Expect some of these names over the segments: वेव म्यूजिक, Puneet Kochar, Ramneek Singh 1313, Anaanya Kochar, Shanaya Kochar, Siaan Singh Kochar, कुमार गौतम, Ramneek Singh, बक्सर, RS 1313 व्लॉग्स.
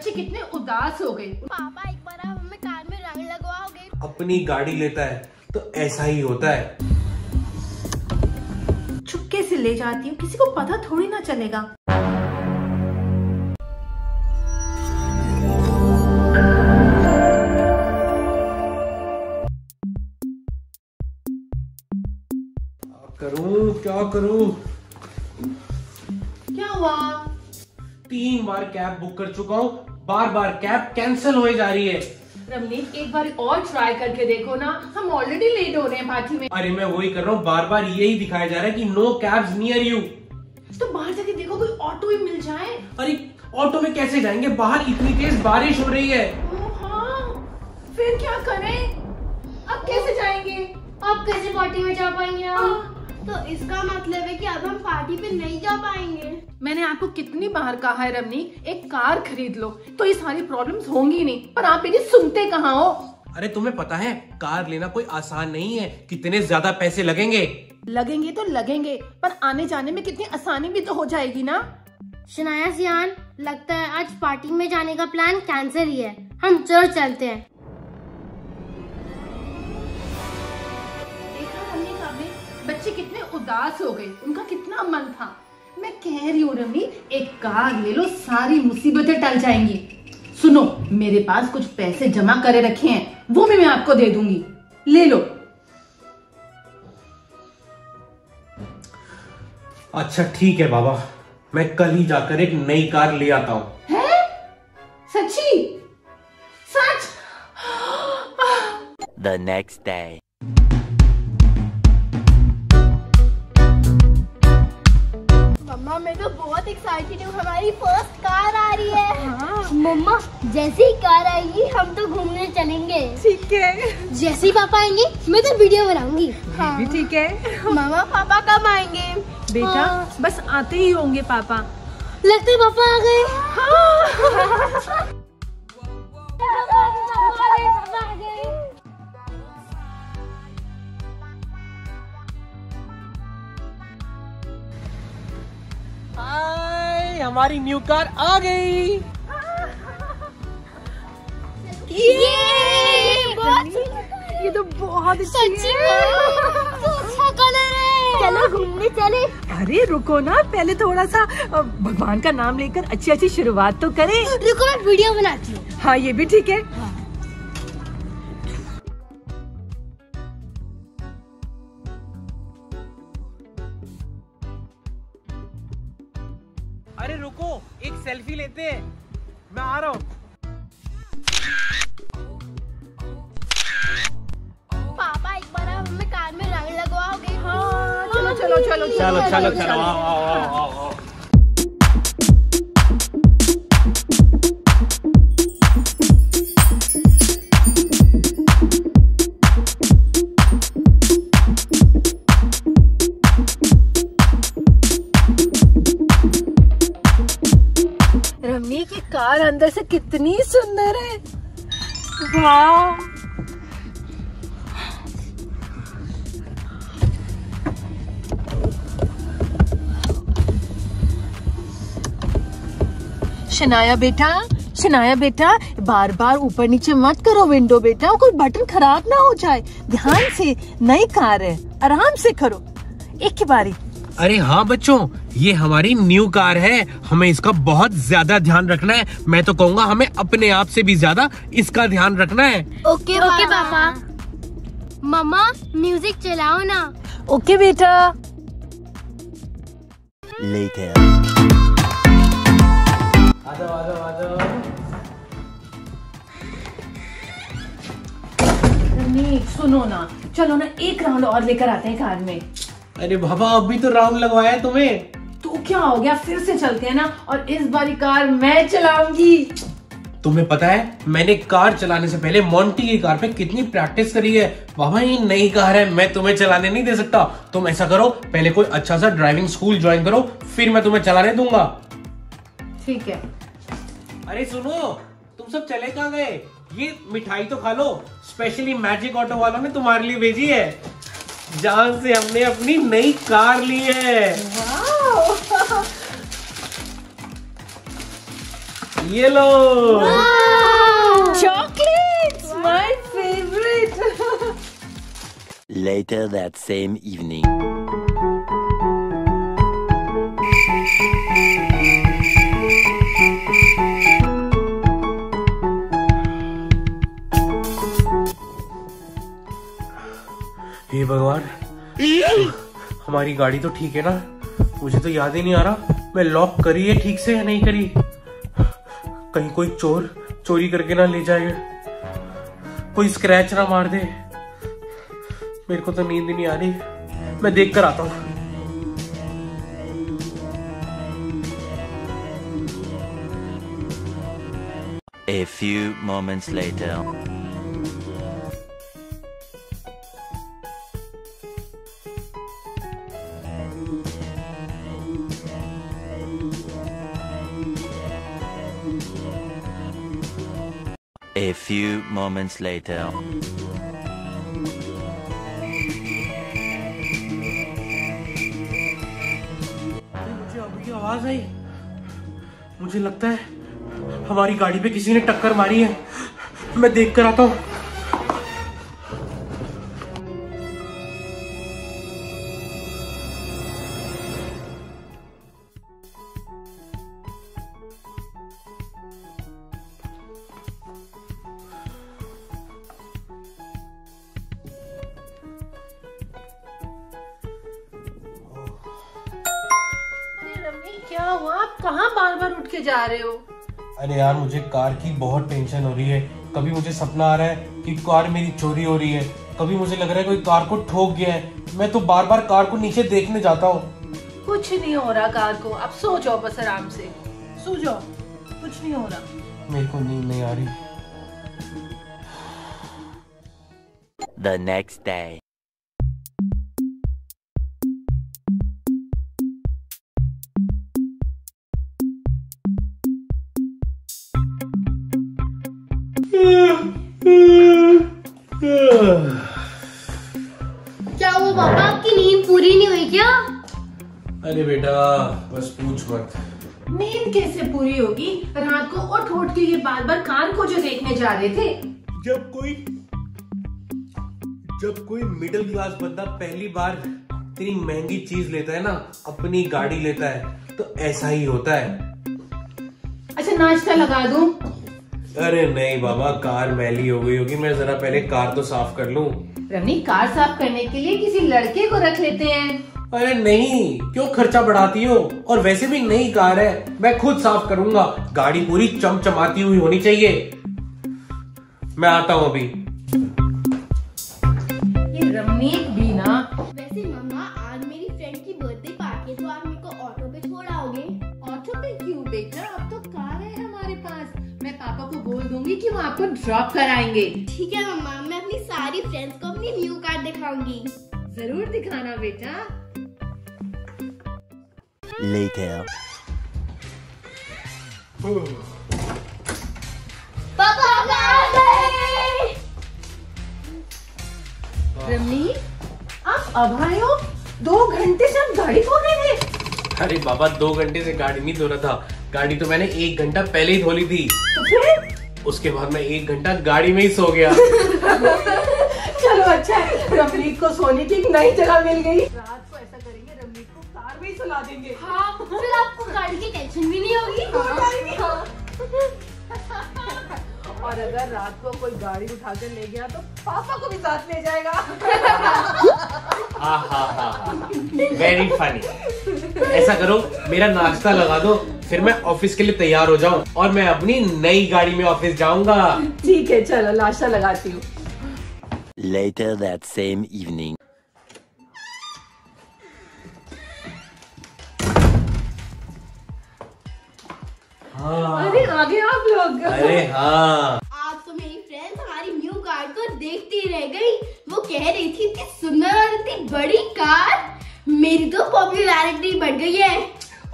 बच्चे कितने उदास हो गए। पापा एक बार आप हमें कार में रंग लगवाओगे। अपनी गाड़ी लेता है तो ऐसा ही होता है। चुपके से ले जाती हूँ, किसी को पता थोड़ी ना चलेगा। क्या करूं? क्या हुआ? 3 बार कैब बुक कर चुका हूँ, बार बार कैब कैंसिल हो जा रही है। रमनीक एक बार और ट्राई करके देखो ना, हम ऑलरेडी लेट हो रहे हैं पार्टी में। अरे मैं वही कर रहा हूँ, बार बार यही दिखाया जा रहा है कि नो कैब्स नियर यू। तो बाहर जाके देखो, कोई ऑटो ही मिल जाए। अरे ऑटो में कैसे जाएंगे, बाहर इतनी तेज बारिश हो रही है। हाँ। फिर क्या करें, अब कैसे जाएंगे, अब कैसे पार्टी में जा पाएंगे आप? तो इसका मतलब है कि अब हम पार्टी पे नहीं जा पाएंगे। मैंने आपको कितनी बार कहा है रमनीक, एक कार खरीद लो तो ये सारी प्रॉब्लम्स होंगी नहीं, पर आप इन्हें सुनते कहाँ हो। अरे तुम्हें पता है कार लेना कोई आसान नहीं है, कितने ज्यादा पैसे लगेंगे, पर आने जाने में कितनी आसानी भी तो हो जाएगी ना। शनाया, सियान, लगता है आज पार्टी में जाने का प्लान कैंसिल ही है, हम चर्च चलते हैं। बच्चे कितने उदास हो गए, उनका कितना मन था। मैं कह रही हूँ रमनी, एक कार ले लो, सारी मुसीबतें टल जाएंगी। सुनो, मेरे पास कुछ पैसे जमा करे रखे हैं, वो भी मैं आपको दे दूंगी, ले लो। अच्छा ठीक है बाबा, मैं कल ही जाकर एक नई कार ले आता हूँ। है? सच्ची? सच? The next day. मम्मा मैं तो बहुत एक्साइटेड हूँ, हमारी फर्स्ट कार आ रही है। हाँ। मम्मा जैसे ही कार आएगी हम तो घूमने चलेंगे। ठीक है। जैसे ही पापा आएंगे मैं तो वीडियो बनाऊंगी। हाँ। भी ठीक है। मम्मा पापा कब आएंगे? बेटा हाँ। बस आते ही होंगे पापा। लगता है पापा आ गए। हाँ। हमारी न्यू कार आ गई। ये तो बहुत अच्छी है। अच्छा कलर है। चलो घूमने चले। अरे रुको ना, पहले थोड़ा सा भगवान का नाम लेकर अच्छी अच्छी शुरुआत तो करें। रुको मैं वीडियो बनाती हूँ। हाँ ये भी ठीक है। हाँ। अरे रुको, एक सेल्फी लेते हैं, मैं आ रहा हूँ। पापा एक बार आप हमें कार में रंग लगवाओगे। हाँ, चलो चलो चलो चलो चलो चलो। आओ। कार अंदर से कितनी सुंदर है। वाह। शनाया बेटा बार बार ऊपर नीचे मत करो विंडो बेटा, कोई बटन खराब ना हो जाए। ध्यान से, नई कार है, आराम से करो, एक ही बारी। अरे हाँ बच्चों, ये हमारी न्यू कार है, हमें इसका बहुत ज्यादा ध्यान रखना है। मैं तो कहूँगा हमें अपने आप से भी ज्यादा इसका ध्यान रखना है। ओके पापा। मम्मा म्यूजिक चलाओ ना। ओके बेटा। Later. आ जाओ। सुनो ना, चलो ना एक राउंड और लेकर आते हैं कार में। अरे बाबा अभी तो राउंड लगवाया तुम्हें। तो क्या हो गया, फिर से चलते हैं ना, और इस बारी कार मैं चलाऊंगी। तुम्हें पता है मैंने कार चलाने से पहले मोंटी की कार पे कितनी प्रैक्टिस करी है। बाबा ये नई कार है, मैं तुम्हें चलाने नहीं दे सकता। तुम ऐसा करो, पहले कोई अच्छा सा ड्राइविंग स्कूल ज्वाइन करो, फिर मैं तुम्हें चलाने दूंगा। ठीक है। अरे सुनो, तुम सब चले कहाँ गए? ये मिठाई तो खा लो, स्पेशली मैजिक ऑटो वालों ने तुम्हारे लिए भेजी है। जान से हमने अपनी नई कार ली है। ये लो chocolates, my favourite. Later that same evening. हे भगवान, हमारी गाड़ी तो ठीक है ना? मुझे तो याद ही नहीं आ रहा मैं लॉक करी है ठीक से या नहीं करी। कहीं कोई चोर चोरी करके ना ले जाए, कोई स्क्रैच ना मार दे। मेरे को तो नींद ही नहीं आ रही, मैं देख कर आता हूँ। A few moments later. A few moments later. मुझे अभी आवाज आई, मुझे लगता है हमारी गाड़ी पे किसी ने टक्कर मारी है। मैं देख कर आता हूँ। क्या हुआ, आप कहाँ बार बार उठ के जा रहे हो? अरे यार, मुझे कार की बहुत टेंशन हो रही है। कभी मुझे सपना आ रहा है कि कार मेरी चोरी हो रही है, कभी मुझे लग रहा है कोई कार को ठोक गया है। मैं तो बार बार कार को नीचे देखने जाता हूँ। कुछ नहीं हो रहा कार को, आप सो जाओ, बस आराम से सो जाओ, कुछ नहीं हो रहा। मेरे को नींद नहीं आ रही। The next day. क्या हुआ पापा, आपकी नींद पूरी नहीं हुई क्या? अरे बेटा, बस पूछ मत। नींद कैसे पूरी होगी? रात को उठ के ये बार बार कान को जो देखने जा रहे थे। जब कोई मिडिल क्लास बंदा पहली बार इतनी महंगी चीज लेता है ना, अपनी गाड़ी लेता है, तो ऐसा ही होता है। अच्छा नाश्ता लगा दूं? अरे नहीं बाबा, कार मैली हो गई होगी, मैं जरा पहले कार तो साफ कर लूं। रमनीक, कार साफ करने के लिए किसी लड़के को रख लेते हैं। अरे नहीं, क्यों खर्चा बढ़ाती हो? और वैसे भी नई कार है, मैं खुद साफ करूंगा। गाड़ी पूरी चमचमाती हुई होनी चाहिए। मैं आता हूँ अभी। ये रमनीक भी ना। वैसे मम्मा, आज मेरी फ्रेंड की बर्थडे पार्टी है, तो आप मेरे को ऑटो पे छोड़ाओगे? ऑटो पे क्यों बेटा, अब तो कार है हमारे पास। मैं पापा को बोल दूंगी कि वो आपको ड्रॉप कराएंगे। ठीक है मम्मा, मैं अपनी सारी फ्रेंड्स को अपनी न्यू कार दिखाऊंगी। जरूर दिखाना बेटा। Later. पापा आ गए। रमनीक, आप अब आए हो? 2 घंटे से आप गाड़ी धो रहे थे। अरे बाबा, 2 घंटे से गाड़ी नहीं धो रहा था। गाड़ी तो मैंने 1 घंटा पहले ही धो ली थी। तो फिर उसके बाद मैं 1 घंटा गाड़ी में ही सो गया। चलो अच्छा है, रमनीक को सोने की एक नई जगह मिल गई। रात को ऐसा करेंगे, रमनीक को कार में ही सुला देंगे। हाँ, फिर आपको गाड़ी की टेंशन भी नहीं होगी। हाँ। और अगर रात को कोई गाड़ी उठाकर ले गया तो पापा को भी साथ ले जाएगा। Very funny. ऐसा करो, मेरा नाश्ता लगा दो, फिर मैं ऑफिस के लिए तैयार हो जाऊं और मैं अपनी नई गाड़ी में ऑफिस जाऊंगा। ठीक है, चलो नाश्ता लगाती हूँ। Later that same evening. हाँ। अरे आगे आप लोग। अरे हाँ, आप तो मेरी फ्रेंड हमारी न्यू कार को देखती रह गई। वो कह रही थी इतनी सुंदर और इतनी बड़ी कार, मेरी तो पॉपुलैरिटी बढ़ गई है।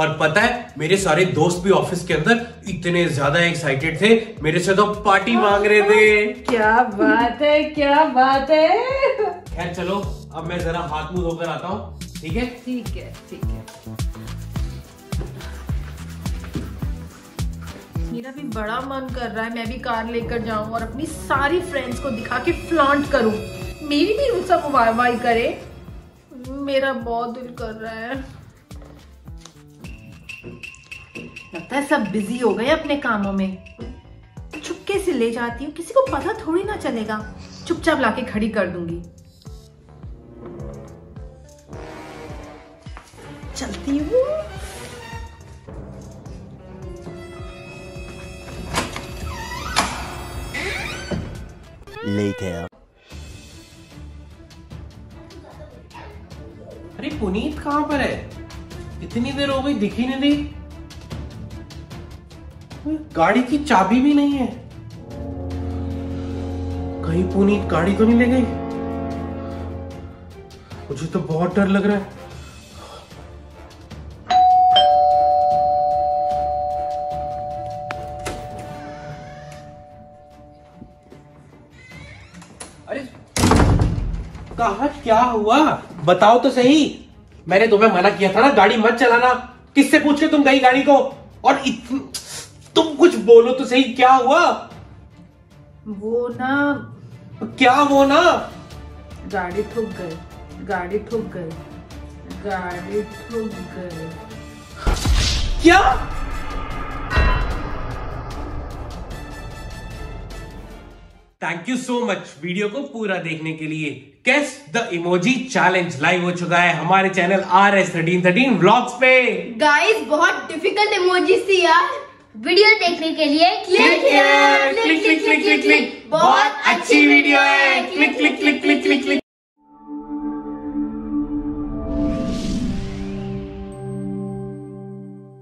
और पता है, मेरे सारे दोस्त भी ऑफिस के अंदर इतने ज्यादा एक्साइटेड थे, मेरे से तो पार्टी मांग रहे थे। क्या बात है, क्या बात है। खैर चलो, अब मैं जरा हाथ मुंह धोकर आता हूँ। ठीक है ठीक है ठीक है। मेरा भी बड़ा मन कर रहा है मैं भी कार लेकर जाऊं और अपनी सारी फ्रेंड्स को दिखा के फ्लॉन्ट करूं, मेरी भी वो सब वाह वाह करे। मेरा बहुत दिल कर रहा है, लगता है सब बिजी हो गए अपने कामों में। चुपके से ले जाती हूँ, किसी को पता थोड़ी ना चलेगा, चुपचाप लाके खड़ी कर दूंगी। चलती हूँ। अरे पुनीत कहाँ पर है? इतनी देर हो गई, दिखी नहीं दी। गाड़ी की चाबी भी नहीं है। कहीं पुनीत गाड़ी तो नहीं ले गई? मुझे तो बहुत डर लग रहा है। अरे कहाँ क्या हुआ बताओ तो सही। मैंने तुम्हें मना किया था ना गाड़ी मत चलाना। किससे पूछ के तुम गई गाड़ी को? और तुम कुछ बोलो तो सही, क्या हुआ? वो ना गाड़ी ठुक गई। क्या? Thank you so much video को पूरा देखने के लिए। Guess the emoji challenge live हो चुका है हमारे चैनल RS 1313 व्लॉग्स पे। गाइस बहुत डिफिकल्ट इमोजीज थी यार। वीडियो देखने के लिए click click click click click click. बहुत अच्छी वीडियो है, click click click click click click.